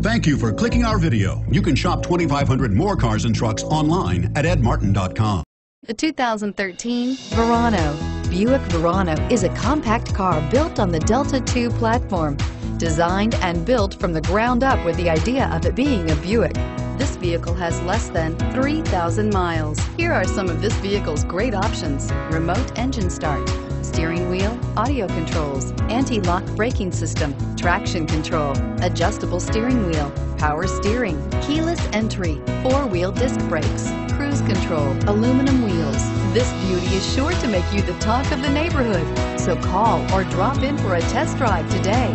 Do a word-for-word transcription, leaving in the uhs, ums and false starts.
Thank you for clicking our video. You can shop twenty-five hundred more cars and trucks online at ed martin dot com. The two thousand thirteen Verano. Buick Verano is a compact car built on the Delta two platform, designed and built from the ground up with the idea of it being a Buick. This vehicle has less than three thousand miles. Here are some of this vehicle's great options: remote engine start, steering wheel audio controls, anti-lock braking system, traction control, adjustable steering wheel, power steering, keyless entry, four-wheel disc brakes, cruise control, aluminum wheels. This beauty is sure to make you the talk of the neighborhood, so call or drop in for a test drive today.